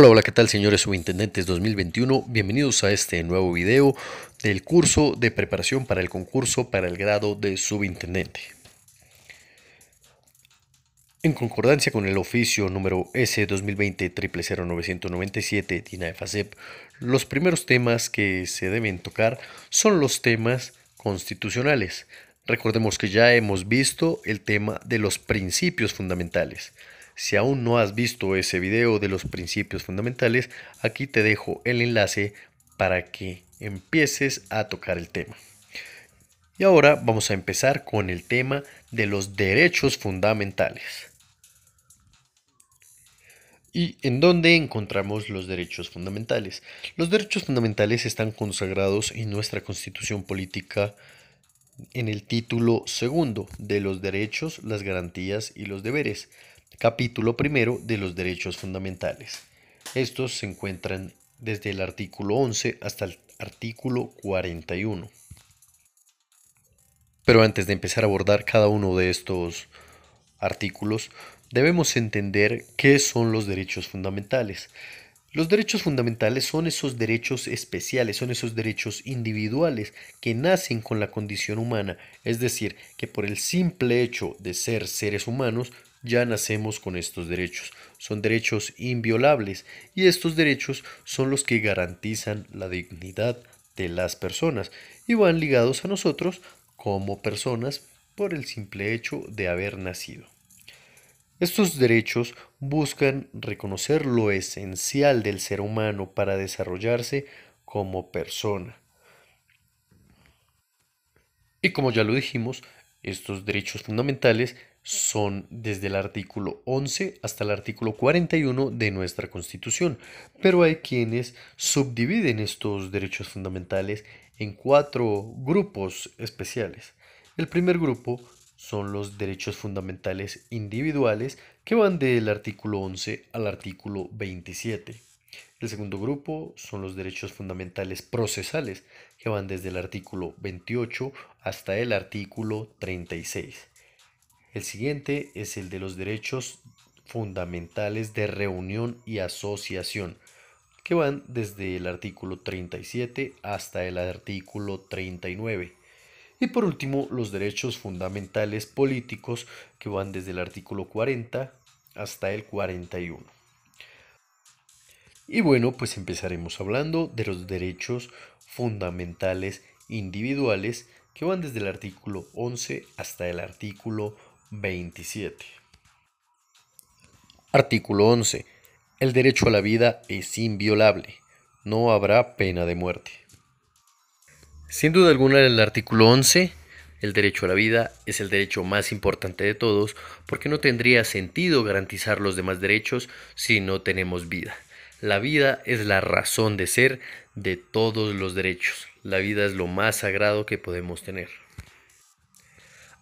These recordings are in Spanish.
Hola, hola, ¿qué tal, señores subintendentes 2021? Bienvenidos a este nuevo video del curso de preparación para el concurso para el grado de subintendente. En concordancia con el oficio número S2020-000997 DINAFACEP, los primeros temas que se deben tocar son los temas constitucionales. Recordemos que ya hemos visto el tema de los principios fundamentales. Si aún no has visto ese video de los principios fundamentales, aquí te dejo el enlace para que empieces a tocar el tema. Y ahora vamos a empezar con el tema de los derechos fundamentales. ¿Y en dónde encontramos los derechos fundamentales? Los derechos fundamentales están consagrados en nuestra Constitución Política en el título segundo de los derechos, las garantías y los deberes. Capítulo primero de los derechos fundamentales. Estos se encuentran desde el artículo 11 hasta el artículo 41. Pero antes de empezar a abordar cada uno de estos artículos, debemos entender qué son los derechos fundamentales. Los derechos fundamentales son esos derechos especiales, son esos derechos individuales que nacen con la condición humana, es decir, que por el simple hecho de ser seres humanos, ya nacemos con estos derechos. Son derechos inviolables y estos derechos son los que garantizan la dignidad de las personas y van ligados a nosotros como personas por el simple hecho de haber nacido. Estos derechos buscan reconocer lo esencial del ser humano para desarrollarse como persona. Y como ya lo dijimos, estos derechos fundamentales son desde el artículo 11 hasta el artículo 41 de nuestra Constitución, pero hay quienes subdividen estos derechos fundamentales en cuatro grupos especiales. El primer grupo son los derechos fundamentales individuales que van del artículo 11 al artículo 27. El segundo grupo son los derechos fundamentales procesales que van desde el artículo 28 hasta el artículo 36. El siguiente es el de los derechos fundamentales de reunión y asociación, que van desde el artículo 37 hasta el artículo 39. Y por último, los derechos fundamentales políticos, que van desde el artículo 40 hasta el 41. Y bueno, pues empezaremos hablando de los derechos fundamentales individuales, que van desde el artículo 11 hasta el artículo 27. Artículo 11. El derecho a la vida es inviolable. No habrá pena de muerte. Sin duda alguna, en el artículo 11, el derecho a la vida es el derecho más importante de todos, porque no tendría sentido garantizar los demás derechos si no tenemos vida. La vida es la razón de ser de todos los derechos. La vida es lo más sagrado que podemos tener.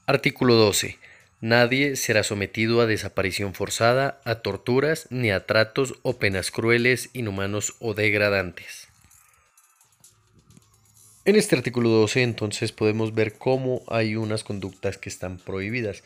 Artículo 12. Nadie será sometido a desaparición forzada, a torturas, ni a tratos o penas crueles, inhumanos o degradantes. En este artículo 12, entonces, podemos ver cómo hay unas conductas que están prohibidas.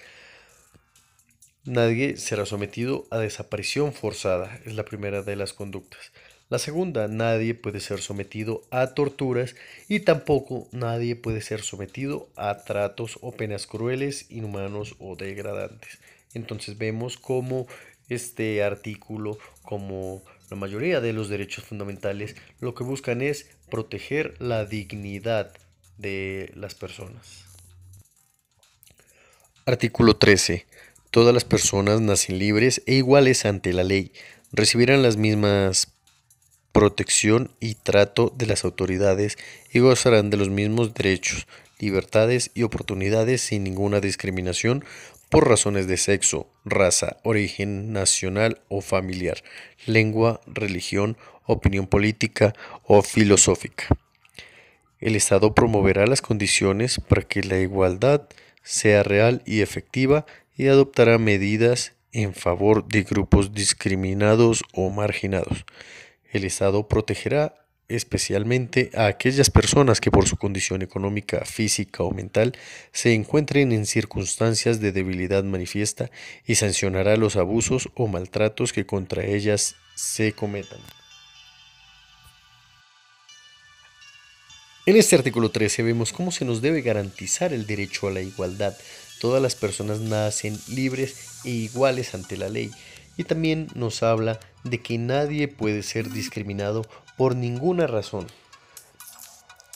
Nadie será sometido a desaparición forzada, es la primera de las conductas. La segunda, nadie puede ser sometido a torturas y tampoco nadie puede ser sometido a tratos o penas crueles, inhumanos o degradantes. Entonces vemos cómo este artículo, como la mayoría de los derechos fundamentales, lo que buscan es proteger la dignidad de las personas. Artículo 13. Todas las personas nacen libres e iguales ante la ley. Recibirán las mismas protección y trato de las autoridades y gozarán de los mismos derechos, libertades y oportunidades sin ninguna discriminación por razones de sexo, raza, origen nacional o familiar, lengua, religión, opinión política o filosófica. El Estado promoverá las condiciones para que la igualdad sea real y efectiva y adoptará medidas en favor de grupos discriminados o marginados. El Estado protegerá especialmente a aquellas personas que por su condición económica, física o mental se encuentren en circunstancias de debilidad manifiesta y sancionará los abusos o maltratos que contra ellas se cometan. En este artículo 13 vemos cómo se nos debe garantizar el derecho a la igualdad. Todas las personas nacen libres e iguales ante la ley. Y también nos habla de que nadie puede ser discriminado por ninguna razón.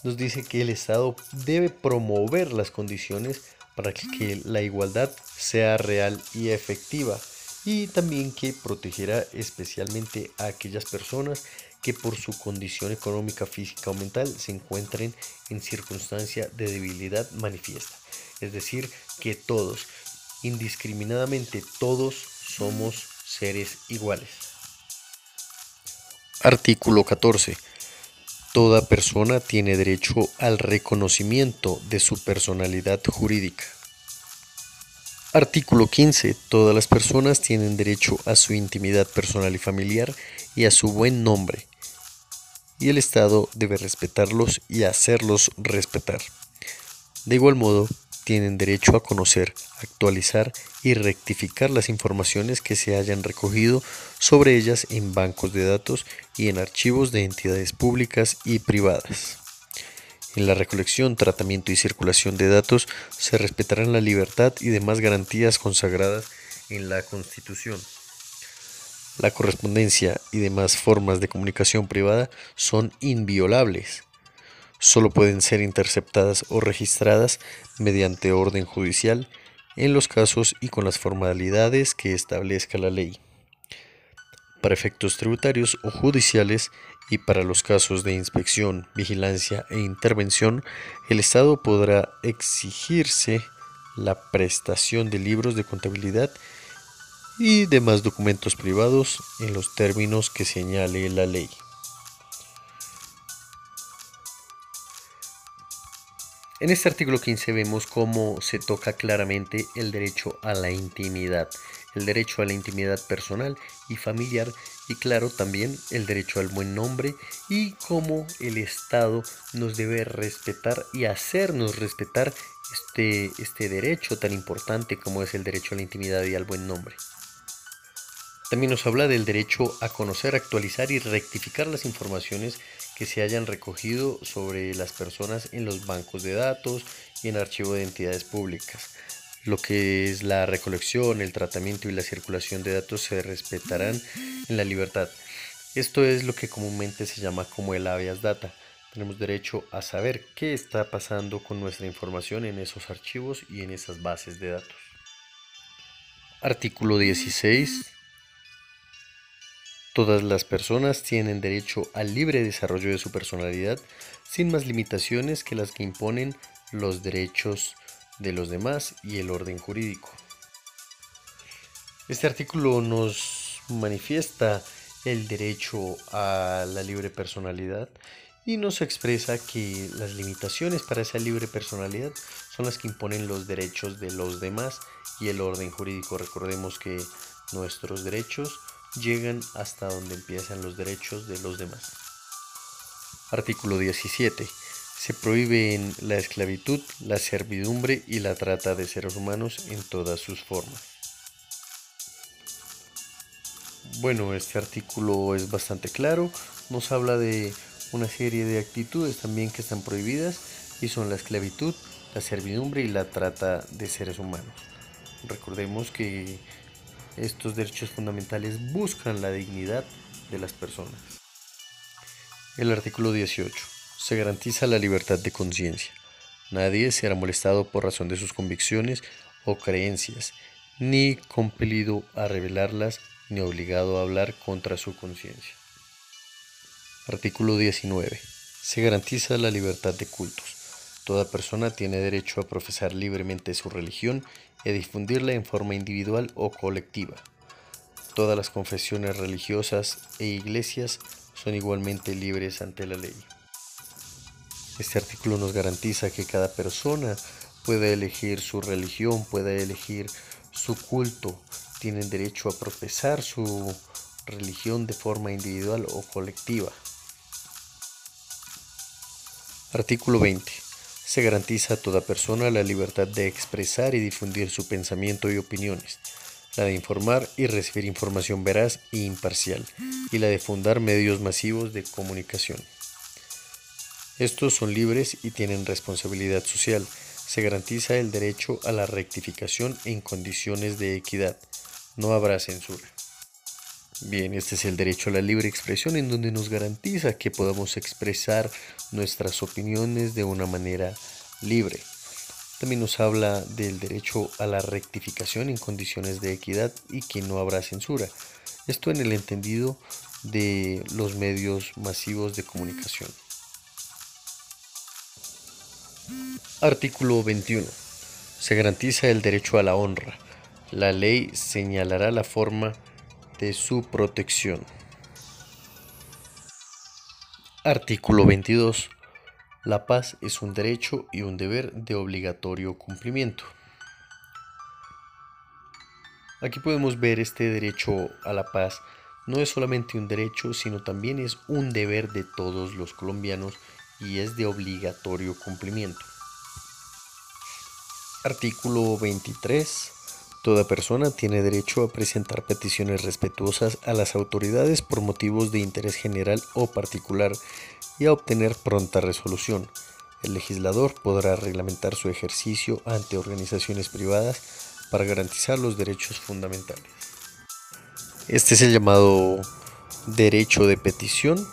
Nos dice que el Estado debe promover las condiciones para que la igualdad sea real y efectiva. Y también que protegerá especialmente a aquellas personas que por su condición económica, física o mental se encuentren en circunstancia de debilidad manifiesta. Es decir, que todos, indiscriminadamente todos, somos seres iguales. Artículo 14. Toda persona tiene derecho al reconocimiento de su personalidad jurídica. Artículo 15. Todas las personas tienen derecho a su intimidad personal y familiar y a su buen nombre. Y el Estado debe respetarlos y hacerlos respetar. De igual modo, tienen derecho a conocer, actualizar y rectificar las informaciones que se hayan recogido sobre ellas en bancos de datos y en archivos de entidades públicas y privadas. En la recolección, tratamiento y circulación de datos se respetarán la libertad y demás garantías consagradas en la Constitución. La correspondencia y demás formas de comunicación privada son inviolables. Solo pueden ser interceptadas o registradas mediante orden judicial en los casos y con las formalidades que establezca la ley. Para efectos tributarios o judiciales y para los casos de inspección, vigilancia e intervención, el Estado podrá exigirse la prestación de libros de contabilidad y demás documentos privados en los términos que señale la ley. En este artículo 15 vemos cómo se toca claramente el derecho a la intimidad, el derecho a la intimidad personal y familiar y claro también el derecho al buen nombre y cómo el Estado nos debe respetar y hacernos respetar este derecho tan importante como es el derecho a la intimidad y al buen nombre. También nos habla del derecho a conocer, actualizar y rectificar las informaciones que se hayan recogido sobre las personas en los bancos de datos y en archivo de entidades públicas. Lo que es la recolección, el tratamiento y la circulación de datos se respetarán en la libertad. Esto es lo que comúnmente se llama como el habeas data. Tenemos derecho a saber qué está pasando con nuestra información en esos archivos y en esas bases de datos. Artículo 16. Todas las personas tienen derecho al libre desarrollo de su personalidad sin más limitaciones que las que imponen los derechos de los demás y el orden jurídico. Este artículo nos manifiesta el derecho a la libre personalidad y nos expresa que las limitaciones para esa libre personalidad son las que imponen los derechos de los demás y el orden jurídico. Recordemos que nuestros derechos llegan hasta donde empiezan los derechos de los demás. Artículo 17. Se prohíben la esclavitud, la servidumbre y la trata de seres humanos en todas sus formas. Bueno, este artículo es bastante claro. Nos habla de una serie de actitudes también que están prohibidas y son la esclavitud, la servidumbre y la trata de seres humanos. Recordemos que estos derechos fundamentales buscan la dignidad de las personas. El artículo 18. Se garantiza la libertad de conciencia. Nadie será molestado por razón de sus convicciones o creencias, ni compelido a revelarlas, ni obligado a hablar contra su conciencia. Artículo 19. Se garantiza la libertad de cultos. Toda persona tiene derecho a profesar libremente su religión y a difundirla en forma individual o colectiva. Todas las confesiones religiosas e iglesias son igualmente libres ante la ley. Este artículo nos garantiza que cada persona pueda elegir su religión, pueda elegir su culto. Tienen derecho a profesar su religión de forma individual o colectiva. Artículo 20. Se garantiza a toda persona la libertad de expresar y difundir su pensamiento y opiniones. la de informar y recibir información veraz e imparcial, y la de fundar medios masivos de comunicación. Estos son libres y tienen responsabilidad social. Se garantiza el derecho a la rectificación en condiciones de equidad. No habrá censura. Bien, este es el derecho a la libre expresión, en donde nos garantiza que podamos expresar nuestras opiniones de una manera libre. También nos habla del derecho a la rectificación en condiciones de equidad y que no habrá censura. Esto en el entendido de los medios masivos de comunicación. Artículo 21. Se garantiza el derecho a la honra. La ley señalará la forma de su protección. Artículo 22. La paz es un derecho y un deber de obligatorio cumplimiento. Aquí podemos ver este derecho a la paz. No es solamente un derecho, sino también es un deber de todos los colombianos y es de obligatorio cumplimiento. Artículo 23. Toda persona tiene derecho a presentar peticiones respetuosas a las autoridades por motivos de interés general o particular y a obtener pronta resolución. El legislador podrá reglamentar su ejercicio ante organizaciones privadas para garantizar los derechos fundamentales. Este es el llamado derecho de petición,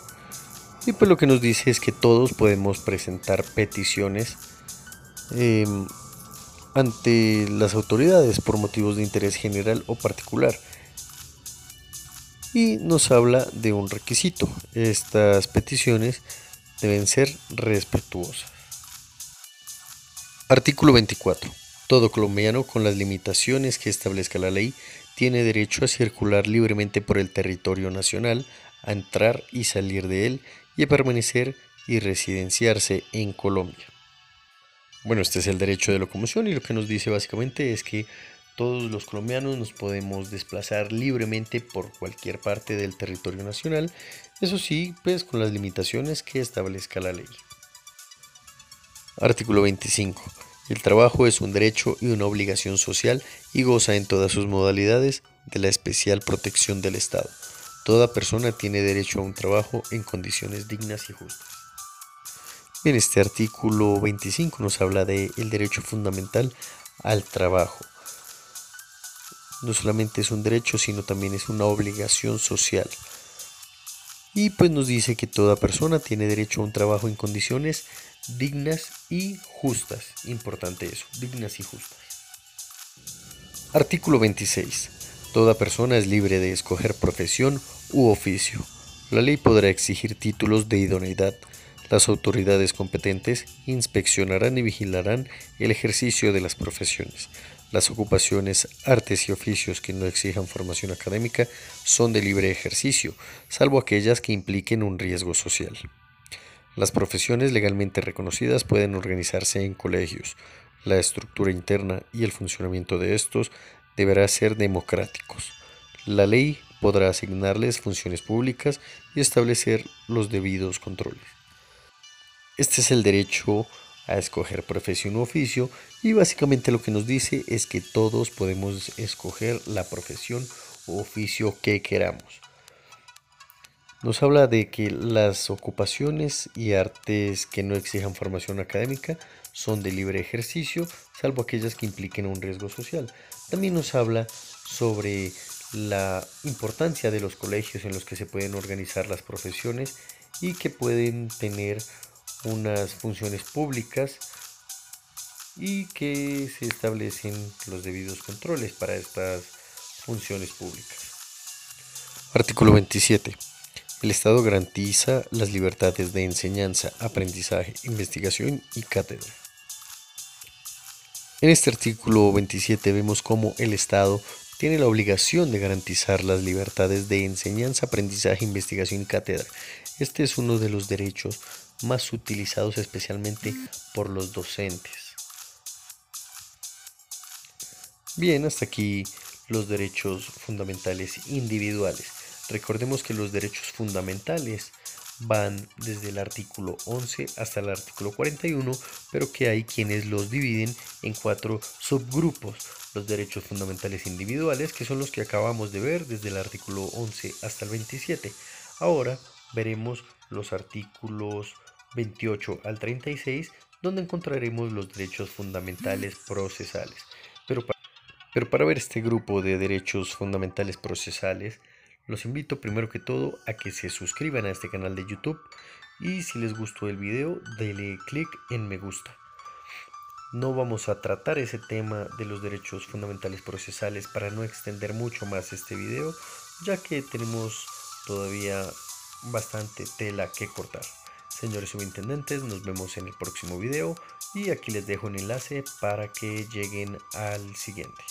y pues lo que nos dice es que todos podemos presentar peticiones ante las autoridades por motivos de interés general o particular, y nos habla de un requisito: estas peticiones deben ser respetuosas. Artículo 24. Todo colombiano, con las limitaciones que establezca la ley, tiene derecho a circular libremente por el territorio nacional, a entrar y salir de él y a permanecer y residenciarse en Colombia. Bueno, este es el derecho de locomoción, y lo que nos dice básicamente es que todos los colombianos nos podemos desplazar libremente por cualquier parte del territorio nacional, eso sí, pues con las limitaciones que establezca la ley. Artículo 25. El trabajo es un derecho y una obligación social y goza en todas sus modalidades de la especial protección del Estado. Toda persona tiene derecho a un trabajo en condiciones dignas y justas. Bien, este artículo 25 nos habla del derecho fundamental al trabajo. No solamente es un derecho, sino también es una obligación social. Y pues nos dice que toda persona tiene derecho a un trabajo en condiciones dignas y justas. Importante eso, dignas y justas. Artículo 26. Toda persona es libre de escoger profesión u oficio. La ley podrá exigir títulos de idoneidad. Las autoridades competentes inspeccionarán y vigilarán el ejercicio de las profesiones. Las ocupaciones, artes y oficios que no exijan formación académica son de libre ejercicio, salvo aquellas que impliquen un riesgo social. Las profesiones legalmente reconocidas pueden organizarse en colegios. La estructura interna y el funcionamiento de estos deberá ser democráticos. La ley podrá asignarles funciones públicas y establecer los debidos controles. Este es el derecho a escoger profesión u oficio, y básicamente lo que nos dice es que todos podemos escoger la profesión u oficio que queramos. Nos habla de que las ocupaciones y artes que no exijan formación académica son de libre ejercicio, salvo aquellas que impliquen un riesgo social. También nos habla sobre la importancia de los colegios en los que se pueden organizar las profesiones y que pueden tener unas funciones públicas y que se establecen los debidos controles para estas funciones públicas. Artículo 27. El Estado garantiza las libertades de enseñanza, aprendizaje, investigación y cátedra. En este artículo 27 vemos cómo el Estado tiene la obligación de garantizar las libertades de enseñanza, aprendizaje, investigación y cátedra. Este es uno de los derechos más utilizados especialmente por los docentes. Bien, hasta aquí los derechos fundamentales individuales. Recordemos que los derechos fundamentales van desde el artículo 11 hasta el artículo 41, pero que hay quienes los dividen en 4 subgrupos. Los derechos fundamentales individuales, que son los que acabamos de ver desde el artículo 11 hasta el 27. Ahora veremos los artículos 28 al 36, donde encontraremos los derechos fundamentales procesales. Pero para ver este grupo de derechos fundamentales procesales, los invito primero que todo a que se suscriban a este canal de YouTube y si les gustó el video, denle clic en me gusta. No vamos a tratar ese tema de los derechos fundamentales procesales para no extender mucho más este video, ya que tenemos todavía bastante tela que cortar. Señores subintendentes, nos vemos en el próximo video y aquí les dejo un enlace para que lleguen al siguiente.